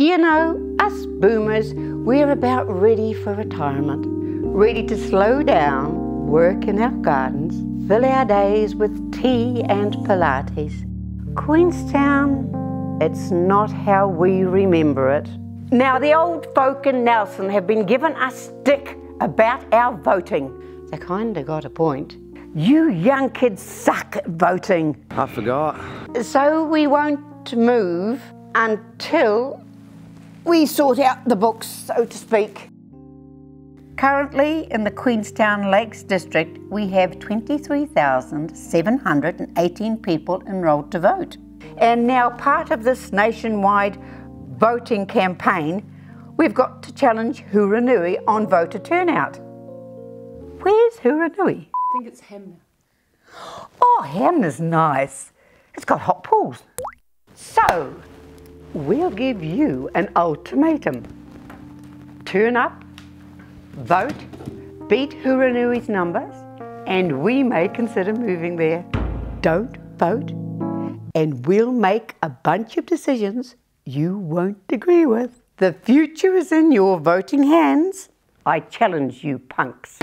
You know, us boomers, we're about ready for retirement, ready to slow down, work in our gardens, fill our days with tea and Pilates. Queenstown, it's not how we remember it. Now, the old folk in Nelson have been giving us stick about our voting. They kinda got a point. You young kids suck at voting. I forgot. So we won't move until we sort out the books, so to speak. Currently in the Queenstown Lakes District, we have 23,718 people enrolled to vote. And now, part of this nationwide voting campaign, we've got to challenge Hurunui on voter turnout. Where's Hurunui? I think it's Hanmer. Oh, Hanmer's nice. It's got hot pools. So, we'll give you an ultimatum. Turn up, vote, beat Hurunui's numbers, and we may consider moving there. Don't vote, and we'll make a bunch of decisions you won't agree with. The future is in your voting hands. I challenge you punks.